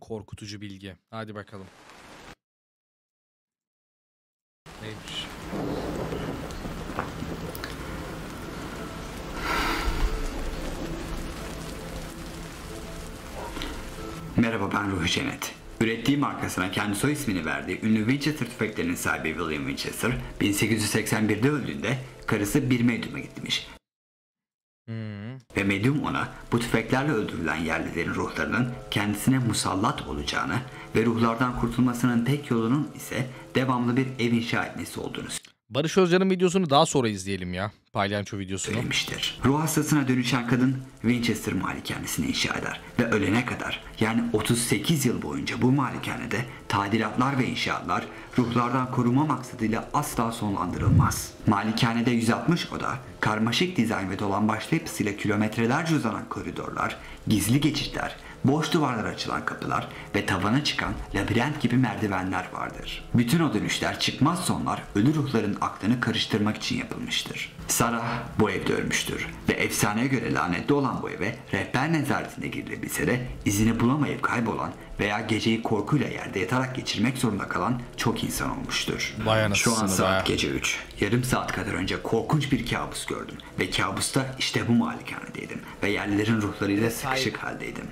Korkutucu bilgi. Hadi bakalım. Neymiş? Merhaba, ben Ruhi Çenet. Ürettiği markasına kendi soy ismini verdiği ünlü Winchester tüfeklerinin sahibi William Winchester, 1881'de öldüğünde karısı bir medyuma gitmiş. Ve medyum ona bu tüfeklerle öldürülen yerlilerin ruhlarının kendisine musallat olacağını ve ruhlardan kurtulmasının tek yolunun ise devamlı bir ev inşa etmesi olduğunu Barış Özcan'ın videosunu daha sonra izleyelim ya. Paylanço videosunu. Söylemiştir. Ruh hastasına dönüşen kadın Winchester malikanesini inşa eder ve ölene kadar, yani 38 yıl boyunca bu malikanede tadilatlar ve inşaatlar ruhlardan koruma maksadıyla asla sonlandırılmaz. Malikanede 160 oda, karmaşık dizayn ve dolambaçlı yapısıyla kilometrelerce uzanan koridorlar, gizli geçitler, boş duvarlara açılan kapılar ve tavana çıkan labirent gibi merdivenler vardır. Bütün o dönüşler, çıkmaz sonlar ölü ruhların aklını karıştırmak için yapılmıştır. Sarah bu evde ölmüştür ve efsaneye göre lanetli olan bu eve rehber nezaretine girilebilse de izini bulamayıp kaybolan veya geceyi korkuyla yerde yatarak geçirmek zorunda kalan çok insan olmuştur. Şu an saat gece 3. Yarım saat kadar önce korkunç bir kabus gördüm ve kabusta işte bu malikanedeydim ve yerlilerin ruhlarıyla sıkışık haldeydim.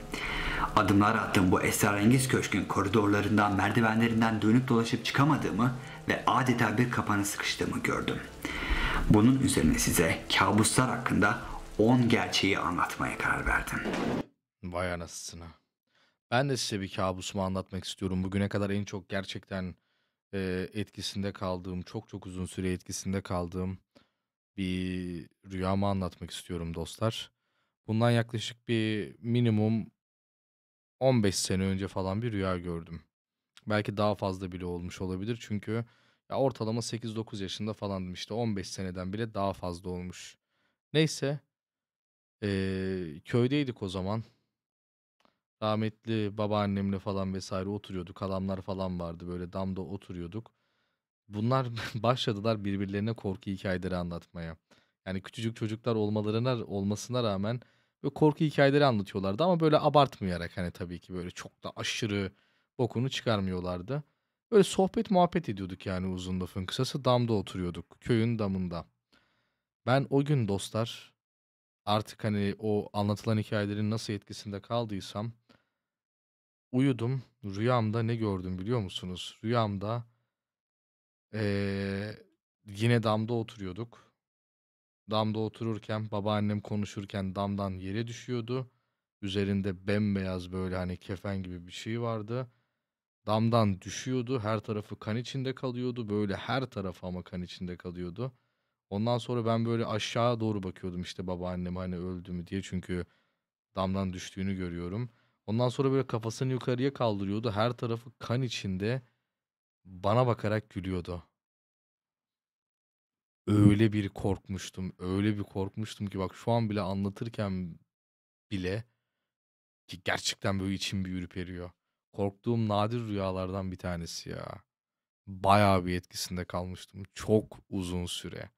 Adımlar attığım bu esrarengiz köşkün koridorlarından, merdivenlerinden dönüp dolaşıp çıkamadığımı ve adeta bir kapana sıkıştığımı gördüm. Bunun üzerine size kabuslar hakkında 10 gerçeği anlatmaya karar verdim. Vay anasını. Ben de size bir kabusumu anlatmak istiyorum. Bugüne kadar en çok gerçekten etkisinde kaldığım, çok uzun süre etkisinde kaldığım bir rüyamı anlatmak istiyorum dostlar. Bundan yaklaşık bir minimum 15 sene önce falan bir rüya gördüm. Belki daha fazla bile olmuş olabilir çünkü ya ortalama 8-9 yaşında falandım, işte 15 seneden bile daha fazla olmuş. Neyse köydeydik o zaman. Rahmetli babaannemle falan vesaire oturuyorduk. Adamlar falan vardı, böyle damda oturuyorduk. Bunlar başladılar birbirlerine korku hikayeleri anlatmaya. Yani küçücük çocuklar olmasına rağmen böyle korku hikayeleri anlatıyorlardı ama böyle abartmayarak, hani tabii ki böyle çok da aşırı bokunu çıkarmıyorlardı. Böyle sohbet muhabbet ediyorduk, yani uzun lafın kısası damda oturuyorduk, köyün damında. Ben o gün dostlar artık hani o anlatılan hikayelerin nasıl etkisinde kaldıysam uyudum. Rüyamda ne gördüm biliyor musunuz? Rüyamda yine damda oturuyorduk. Damda otururken babaannem konuşurken damdan yere düşüyordu. Üzerinde bembeyaz böyle hani kefen gibi bir şey vardı. Damdan düşüyordu. Her tarafı kan içinde kalıyordu. Böyle her tarafı ama kan içinde kalıyordu. Ondan sonra ben böyle aşağı doğru bakıyordum, işte babaannem hani öldü mü diye, çünkü damdan düştüğünü görüyorum. Ondan sonra böyle kafasını yukarıya kaldırıyordu. Her tarafı kan içinde bana bakarak gülüyordu. Öyle bir korkmuştum. Öyle bir korkmuştum ki bak şu an bile anlatırken bile ki gerçekten böyle içim bir ürperiyor. Korktuğum nadir rüyalardan bir tanesi ya. Bayağı bir etkisinde kalmıştım. Çok uzun süre.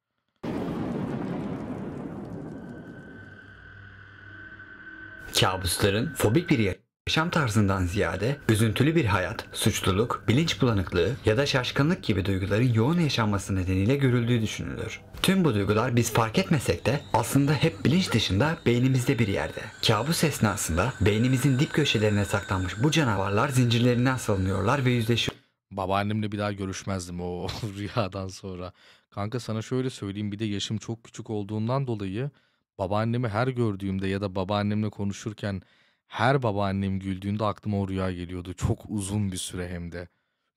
Kabusların fobik bir yaşam tarzından ziyade üzüntülü bir hayat, suçluluk, bilinç bulanıklığı ya da şaşkınlık gibi duyguların yoğun yaşanması nedeniyle görüldüğü düşünülür. Tüm bu duygular biz fark etmesek de aslında hep bilinç dışında beynimizde bir yerde. Kabus esnasında beynimizin dip köşelerine saklanmış bu canavarlar zincirlerinden salınıyorlar ve yüzleşiyor. Babaannemle bir daha görüşmezdim o rüyadan sonra. Kanka sana şöyle söyleyeyim, bir de yaşım çok küçük olduğundan dolayı babaannemi her gördüğümde ya da babaannemle konuşurken her babaannem güldüğünde aklıma o rüya geliyordu. Çok uzun bir süre hem de.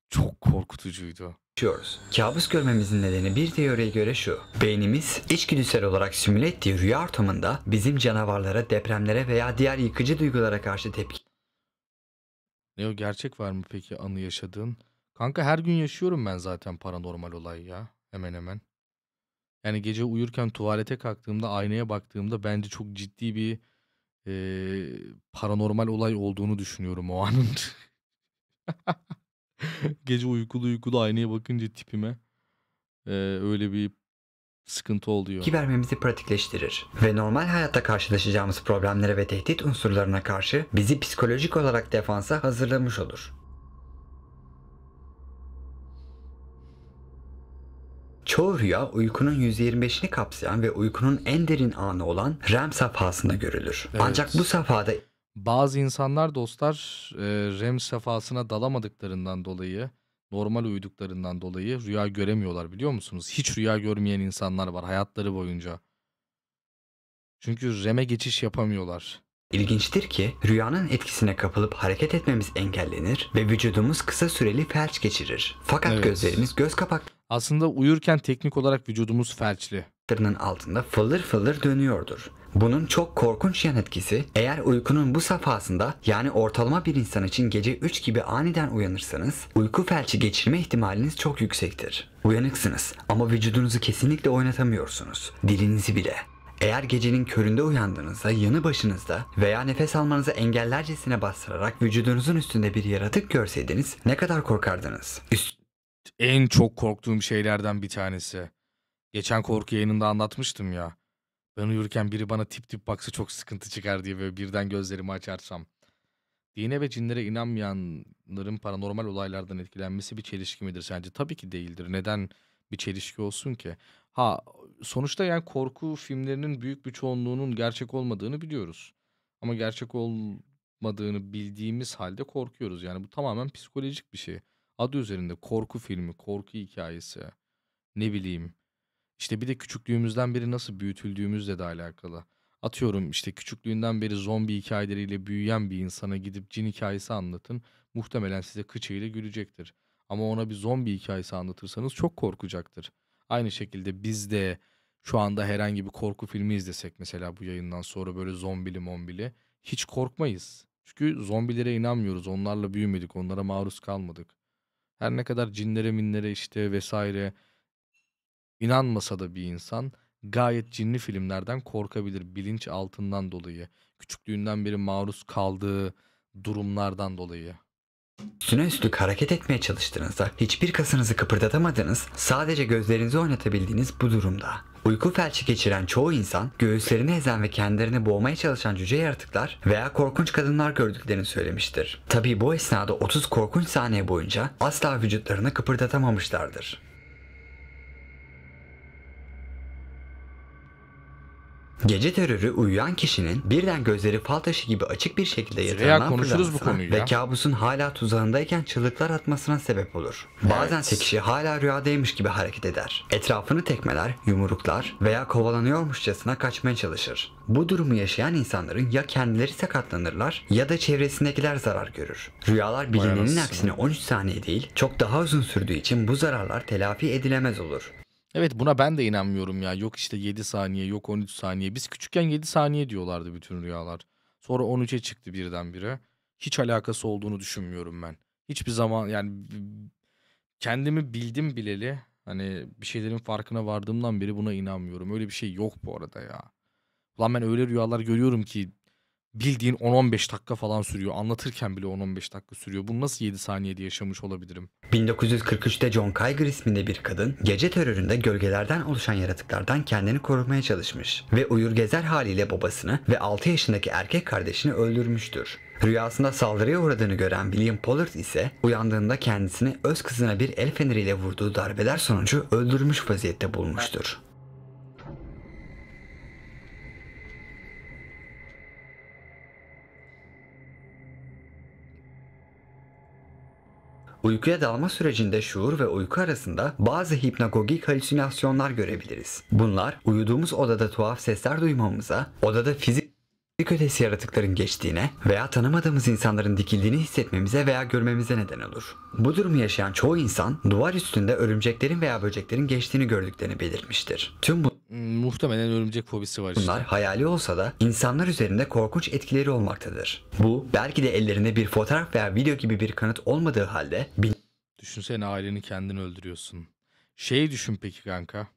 Çok korkutucuydu. Kabus görmemizin nedeni bir teoriye göre şu. Beynimiz içgüdüsel olarak simüle ettiği rüya ortamında bizim canavarlara, depremlere veya diğer yıkıcı duygulara karşı tepki. Ne o, gerçek var mı peki anı yaşadığın? Kanka her gün yaşıyorum ben zaten paranormal olay ya. Hemen hemen. Yani gece uyurken tuvalete kalktığımda, aynaya baktığımda bence çok ciddi bir paranormal olay olduğunu düşünüyorum o anın. Gece uykulu uykulu aynaya bakınca tipime öyle bir sıkıntı oluyor. Kibermemizi pratikleştirir ve normal hayatta karşılaşacağımız problemlere ve tehdit unsurlarına karşı bizi psikolojik olarak defansa hazırlamış olur. Çoğu rüya uykunun %25'ini kapsayan ve uykunun en derin anı olan REM safhasında görülür. Evet. Ancak bu safhada bazı insanlar dostlar REM safhasına dalamadıklarından dolayı, normal uyuduklarından dolayı rüya göremiyorlar, biliyor musunuz? Hiç rüya görmeyen insanlar var hayatları boyunca. Çünkü REM'e geçiş yapamıyorlar. İlginçtir ki rüyanın etkisine kapılıp hareket etmemiz engellenir ve vücudumuz kısa süreli felç geçirir. Fakat evet, gözlerimiz göz kapaklarının aslında uyurken teknik olarak vücudumuz felçli altında fıldır fıldır dönüyordur. Bunun çok korkunç yan etkisi, eğer uykunun bu safhasında, yani ortalama bir insan için gece 3 gibi aniden uyanırsanız uyku felci geçirme ihtimaliniz çok yüksektir. Uyanıksınız ama vücudunuzu kesinlikle oynatamıyorsunuz. Dilinizi bile. Eğer gecenin köründe uyandığınızda yanı başınızda veya nefes almanızı engellercesine bastırarak vücudunuzun üstünde bir yaratık görseydiniz ne kadar korkardınız? En çok korktuğum şeylerden bir tanesi. Geçen korku yayınında anlatmıştım ya. Ben uyurken biri bana tip tip baksa çok sıkıntı çıkar diye ve birden gözlerimi açarsam. Dine ve cinlere inanmayanların paranormal olaylardan etkilenmesi bir çelişki midir sence? Tabii ki değildir. Neden bir çelişki olsun ki? Ha, sonuçta yani korku filmlerinin büyük bir çoğunluğunun gerçek olmadığını biliyoruz. Ama gerçek olmadığını bildiğimiz halde korkuyoruz. Yani bu tamamen psikolojik bir şey. Adı üzerinde korku filmi, korku hikayesi, ne bileyim. İşte bir de küçüklüğümüzden beri nasıl büyütüldüğümüzle de alakalı. Atıyorum işte küçüklüğünden beri zombi hikayeleriyle büyüyen bir insana gidip cin hikayesi anlatın. Muhtemelen size kıçıyla gülecektir. Ama ona bir zombi hikayesi anlatırsanız çok korkacaktır. Aynı şekilde biz de şu anda herhangi bir korku filmi izlesek mesela bu yayından sonra böyle zombili mombili hiç korkmayız. Çünkü zombilere inanmıyoruz, onlarla büyümedik, onlara maruz kalmadık. Her ne kadar cinlere minlere işte vesaire inanmasa da bir insan gayet cinli filmlerden korkabilir bilinç altından dolayı. Küçüklüğünden beri maruz kaldığı durumlardan dolayı. Üstüne üstlük hareket etmeye çalıştığınızda hiçbir kasınızı kıpırdatamadığınız, sadece gözlerinizi oynatabildiğiniz bu durumda. Uyku felci geçiren çoğu insan göğüslerini ezen ve kendilerini boğmaya çalışan cüce yaratıklar veya korkunç kadınlar gördüklerini söylemiştir. Tabii bu esnada 30 korkunç saniye boyunca asla vücutlarını kıpırdatamamışlardır. Gece terörü uyuyan kişinin birden gözleri fal taşı gibi açık bir şekilde yatağından fırlamasına ve kabusun hala tuzağındayken çığlıklar atmasına sebep olur. Evet. Bazense kişi hala rüyadaymış gibi hareket eder. Etrafını tekmeler, yumruklar veya kovalanıyormuşçasına kaçmaya çalışır. Bu durumu yaşayan insanların ya kendileri sakatlanırlar ya da çevresindekiler zarar görür. Rüyalar bilinenin aksine 13 saniye değil, çok daha uzun sürdüğü için bu zararlar telafi edilemez olur. Evet, buna ben de inanmıyorum ya. Yok işte 7 saniye, yok 13 saniye. Biz küçükken 7 saniye diyorlardı bütün rüyalar. Sonra 13'e çıktı birdenbire. Hiç alakası olduğunu düşünmüyorum ben. Hiçbir zaman yani kendimi bildim bileli hani bir şeylerin farkına vardığımdan beri buna inanmıyorum. Öyle bir şey yok bu arada ya. Ulan ben öyle rüyalar görüyorum ki bildiğin 10-15 dakika falan sürüyor. Anlatırken bile 10-15 dakika sürüyor. Bunu nasıl 7 saniyede yaşamış olabilirim? 1943'te John Kaygr isminde bir kadın gece teröründe gölgelerden oluşan yaratıklardan kendini korumaya çalışmış ve uyur gezer haliyle babasını ve 6 yaşındaki erkek kardeşini öldürmüştür. Rüyasında saldırıya uğradığını gören William Pollard ise uyandığında kendisini öz kızına bir el feneriyle vurduğu darbeler sonucu öldürmüş vaziyette bulmuştur. Uykuya dalma sürecinde şuur ve uyku arasında bazı hipnagogik halüsinasyonlar görebiliriz. Bunlar uyuduğumuz odada tuhaf sesler duymamıza, odada fizik ötesi yaratıkların geçtiğine veya tanımadığımız insanların dikildiğini hissetmemize veya görmemize neden olur. Bu durumu yaşayan çoğu insan duvar üstünde örümceklerin veya böceklerin geçtiğini gördüklerini belirtmiştir. Tüm bu muhtemelen örümcek fobisi var işte. Bunlar hayali olsa da insanlar üzerinde korkunç etkileri olmaktadır. Bu belki de ellerinde bir fotoğraf veya video gibi bir kanıt olmadığı halde... Düşünsene aileni kendin öldürüyorsun. Şeyi düşün peki kanka.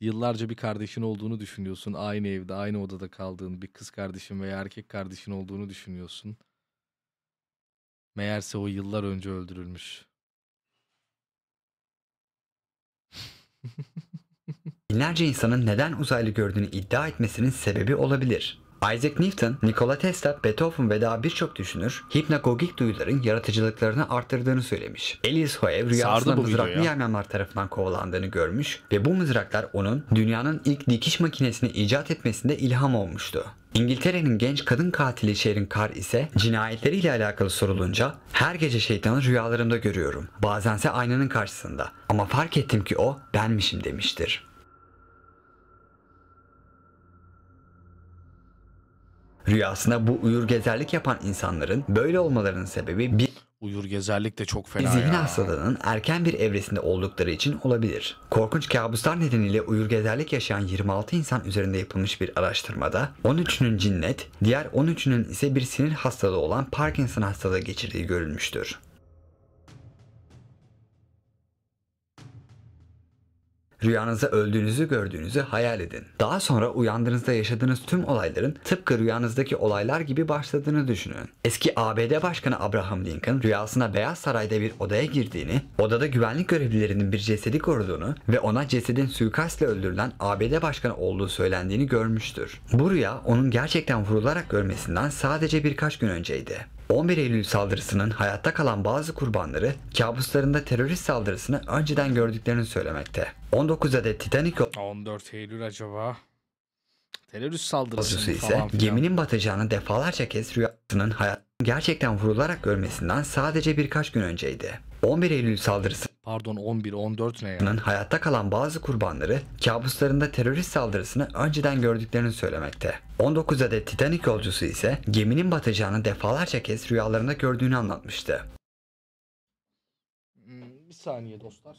Yıllarca bir kardeşin olduğunu düşünüyorsun. Aynı evde, aynı odada kaldığın bir kız kardeşin veya erkek kardeşin olduğunu düşünüyorsun. Meğerse o yıllar önce öldürülmüş. Binlerce insanın neden uzaylı gördüğünü iddia etmesinin sebebi olabilir. Isaac Newton, Nikola Tesla, Beethoven ve daha birçok düşünür hipnagogik duyuların yaratıcılıklarını arttırdığını söylemiş. Elis Hoye rüyasında mızraklı yaylanlar tarafından kovalandığını görmüş ve bu mızraklar onun dünyanın ilk dikiş makinesini icat etmesinde ilham olmuştu. İngiltere'nin genç kadın katili Sharon Carr ise cinayetleriyle alakalı sorulunca "Her gece şeytanı rüyalarımda görüyorum. Bazense aynanın karşısında. Ama fark ettim ki o benmişim." demiştir. Rüyasında bu uyur gezerlik yapan insanların böyle olmalarının sebebi bir uyur gezerlik de çok fena zihin hastalığının erken bir evresinde oldukları için olabilir. Korkunç kabuslar nedeniyle uyur gezerlik yaşayan 26 insan üzerinde yapılmış bir araştırmada 13'ünün cinnet, diğer 13'ünün ise bir sinir hastalığı olan Parkinson hastalığı geçirdiği görülmüştür. Rüyanızda öldüğünüzü gördüğünüzü hayal edin. Daha sonra uyandığınızda yaşadığınız tüm olayların tıpkı rüyanızdaki olaylar gibi başladığını düşünün. Eski ABD Başkanı Abraham Lincoln rüyasında Beyaz Saray'da bir odaya girdiğini, odada güvenlik görevlilerinin bir cesedi koruduğunu ve ona cesedin suikastla öldürülen ABD Başkanı olduğu söylendiğini görmüştür. Bu rüya onun gerçekten vurularak görmesinden sadece birkaç gün önceydi. 11 Eylül saldırısının hayatta kalan bazı kurbanları kabuslarında terörist saldırısını önceden gördüklerini söylemekte. 19 adet Titanic 14 Eylül acaba terörist saldırısı ise geminin batacağını defalarca kez rüyasının hayatını gerçekten vurularak görmesinden sadece birkaç gün önceydi. 11 Eylül saldırısı pardon 14 ne ya? Hayatta kalan bazı kurbanları kabuslarında terörist saldırısını önceden gördüklerini söylemekte. 19 adet Titanic yolcusu ise geminin batacağını defalarca kez rüyalarında gördüğünü anlatmıştı. Bir saniye dostlar.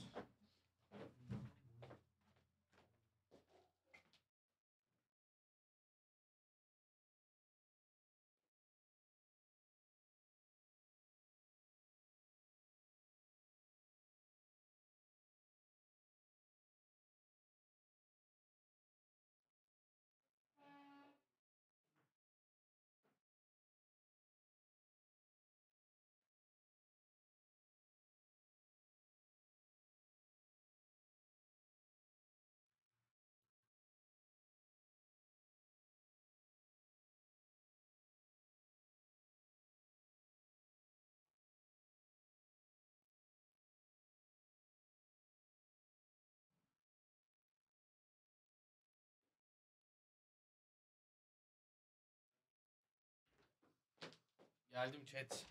Geldim chat.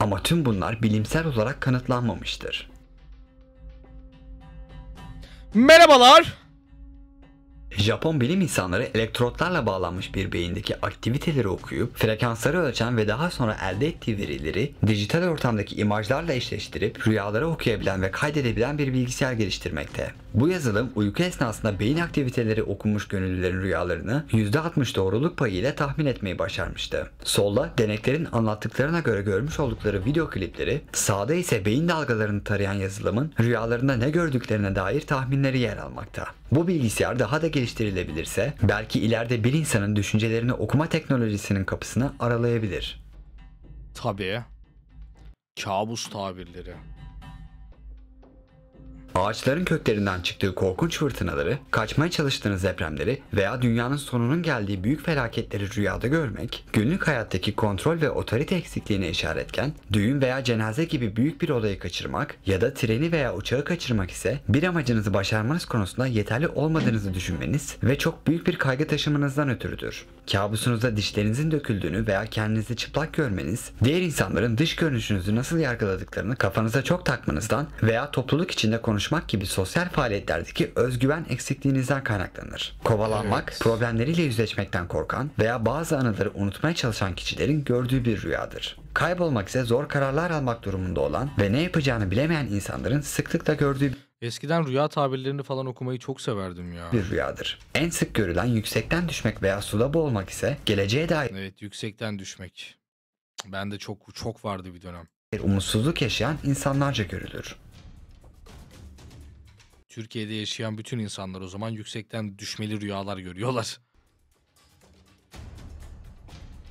Ama tüm bunlar bilimsel olarak kanıtlanmamıştır. Merhabalar. Japon bilim insanları elektrotlarla bağlanmış bir beyindeki aktiviteleri okuyup frekansları ölçen ve daha sonra elde ettiği verileri dijital ortamdaki imajlarla eşleştirip rüyaları okuyabilen ve kaydedebilen bir bilgisayar geliştirmekte. Bu yazılım uyku esnasında beyin aktiviteleri okunmuş gönüllülerin rüyalarını %60 doğruluk payı ile tahmin etmeyi başarmıştı. Solda deneklerin anlattıklarına göre görmüş oldukları video klipleri, sağda ise beyin dalgalarını tarayan yazılımın rüyalarında ne gördüklerine dair tahminleri yer almakta. Bu bilgisayar daha da geliştirilebilirse belki ileride bir insanın düşüncelerini okuma teknolojisinin kapısını aralayabilir. Tabii. Kabus tabirleri. Ağaçların köklerinden çıktığı korkunç fırtınaları, kaçmaya çalıştığınız depremleri veya dünyanın sonunun geldiği büyük felaketleri rüyada görmek, günlük hayattaki kontrol ve otorite eksikliğine işaretken, düğün veya cenaze gibi büyük bir olayı kaçırmak ya da treni veya uçağı kaçırmak ise bir amacınızı başarmanız konusunda yeterli olmadığınızı düşünmeniz ve çok büyük bir kaygı taşımanızdan ötürüdür. Kabusunuzda dişlerinizin döküldüğünü veya kendinizi çıplak görmeniz, diğer insanların dış görünüşünüzü nasıl yargıladıklarını kafanıza çok takmanızdan veya topluluk içinde konuşmak gibi sosyal faaliyetlerdeki özgüven eksikliğinizden kaynaklanır. Kovalanmak, problemleriyle yüzleşmekten korkan veya bazı anıları unutmaya çalışan kişilerin gördüğü bir rüyadır. Kaybolmak ise zor kararlar almak durumunda olan ve ne yapacağını bilemeyen insanların sıklıkla gördüğü eskiden rüya tabirlerini falan okumayı çok severdim ya. Bir rüyadır. En sık görülen yüksekten düşmek veya suda boğulmak ise geleceğe dair... Evet, yüksekten düşmek. Ben de çok vardı bir dönem. Umutsuzluk yaşayan insanlarca görülür. Türkiye'de yaşayan bütün insanlar o zaman yüksekten düşmeli rüyalar görüyorlar.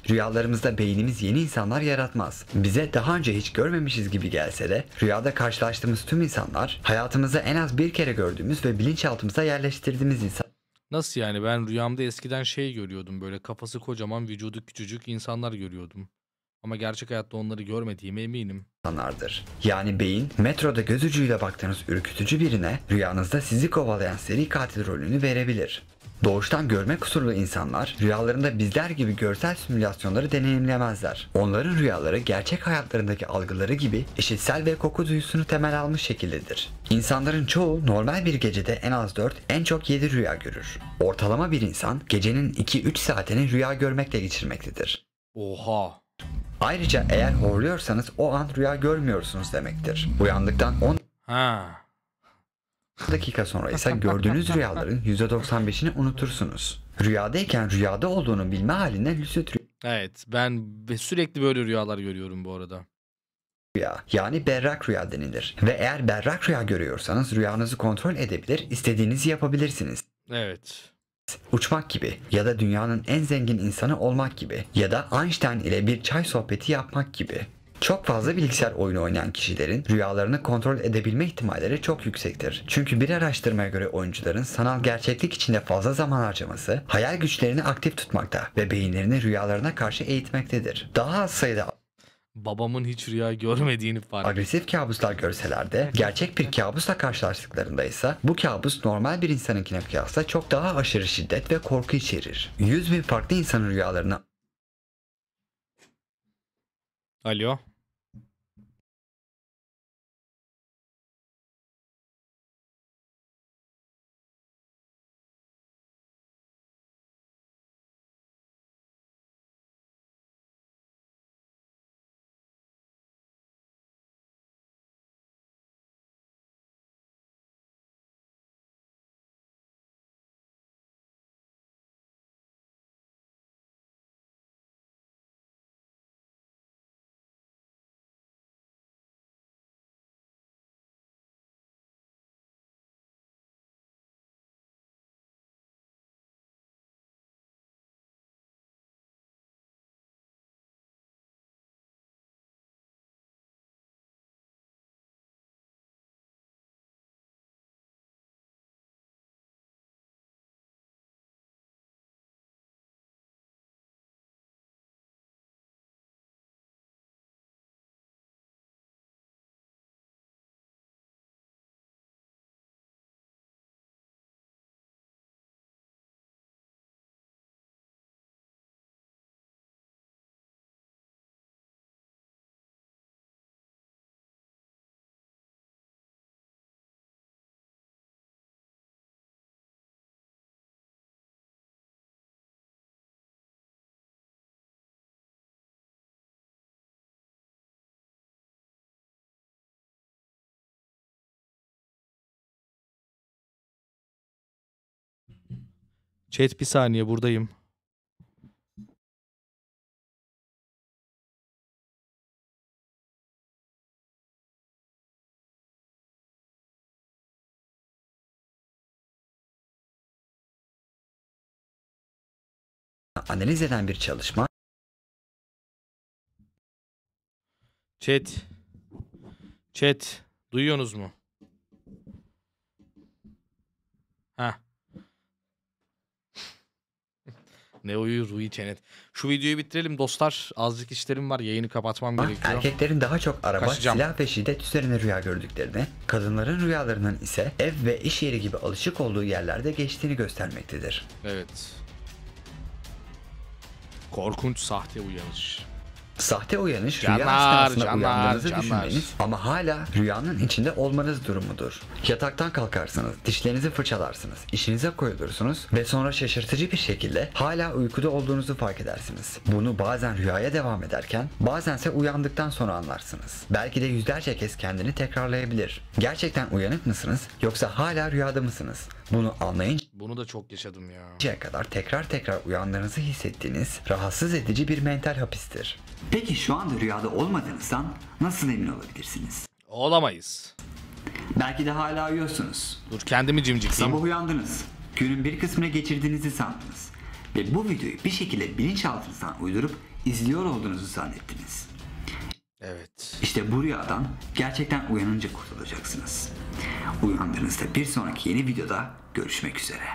Rüyalarımızda beynimiz yeni insanlar yaratmaz. Bize daha önce hiç görmemişiz gibi gelse de rüyada karşılaştığımız tüm insanlar hayatımızda en az bir kere gördüğümüz ve bilinçaltımıza yerleştirdiğimiz insan. Nasıl yani? Ben rüyamda eskiden şey görüyordum, böyle kafası kocaman, vücudu küçücük insanlar görüyordum. Ama gerçek hayatta onları görmediğime eminim. Yani beyin, metroda göz ucuyla baktığınız ürkütücü birine rüyanızda sizi kovalayan seri katil rolünü verebilir. Doğuştan görme kusurlu insanlar rüyalarında bizler gibi görsel simülasyonları deneyimlemezler. Onların rüyaları gerçek hayatlarındaki algıları gibi işitsel ve koku duyusunu temel almış şekildedir. İnsanların çoğu normal bir gecede en az 4, en çok 7 rüya görür. Ortalama bir insan gecenin 2-3 saatini rüya görmekle geçirmektedir. Oha! Ayrıca eğer horluyorsanız o an rüya görmüyorsunuz demektir. Uyandıktan 10 dakika sonra ise gördüğünüz rüyaların %95'ini unutursunuz. Rüyadayken rüyada olduğunu bilme haline lucid rüya. Evet, ben sürekli böyle rüyalar görüyorum bu arada. Rüya, yani berrak rüya denilir. Ve eğer berrak rüya görüyorsanız rüyanızı kontrol edebilir, istediğinizi yapabilirsiniz. Evet. Uçmak gibi ya da dünyanın en zengin insanı olmak gibi ya da Einstein ile bir çay sohbeti yapmak gibi. Çok fazla bilgisayar oyunu oynayan kişilerin rüyalarını kontrol edebilme ihtimalleri çok yüksektir. Çünkü bir araştırmaya göre oyuncuların sanal gerçeklik içinde fazla zaman harcaması hayal güçlerini aktif tutmakta ve beyinlerini rüyalarına karşı eğitmektedir. Daha az sayıda babamın hiç rüya görmediğini fark ettim. Agresif kabuslar görseler de gerçek bir kabusla karşılaştıklarında ise bu kabus normal bir insanınkine kıyasla çok daha aşırı şiddet ve korku içerir. 100.000 farklı insanın rüyalarını... Alo? Chat bir saniye, buradayım. Analiz eden bir çalışma. Chat duyuyorsunuz mu? Ha. Ne uyuyor Ruhi Çenet. Şu videoyu bitirelim dostlar. Azıcık işlerim var. Yayını kapatmam gerekiyor. Erkeklerin daha çok araba, silah ve şiddet üzerine rüya gördüklerini, kadınların rüyalarının ise ev ve iş yeri gibi alışık olduğu yerlerde geçtiğini göstermektedir. Evet. Korkunç sahte uyanış. Sahte uyanış rüya esnasında uyandığınızı düşünmeniz ama hala rüyanın içinde olmanız durumudur. Yataktan kalkarsınız, dişlerinizi fırçalarsınız, işinize koyulursunuz ve sonra şaşırtıcı bir şekilde hala uykuda olduğunuzu fark edersiniz. Bunu bazen rüyaya devam ederken, bazense uyandıktan sonra anlarsınız. Belki de yüzlerce kez kendini tekrarlayabilir. Gerçekten uyanık mısınız yoksa hala rüyada mısınız? Bunu anlayınca... Bunu da çok yaşadım ya. ...kadar tekrar uyandığınızı hissettiğiniz rahatsız edici bir mental hapistir. Peki şu anda rüyada olmadığınızdan nasıl emin olabilirsiniz? Olamayız. Belki de hala uyuyorsunuz. Dur kendimi cimcikleyeyim. Sabah uyandınız. Günün bir kısmını geçirdiğinizi sandınız. ve bu videoyu bir şekilde bilinçaltınızdan uydurup izliyor olduğunuzu zannettiniz. Evet. İşte bu rüyadan gerçekten uyanınca kurtulacaksınız. Uyandığınızda bir sonraki yeni videoda görüşmek üzere.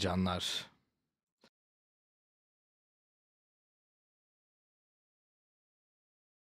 Canlar.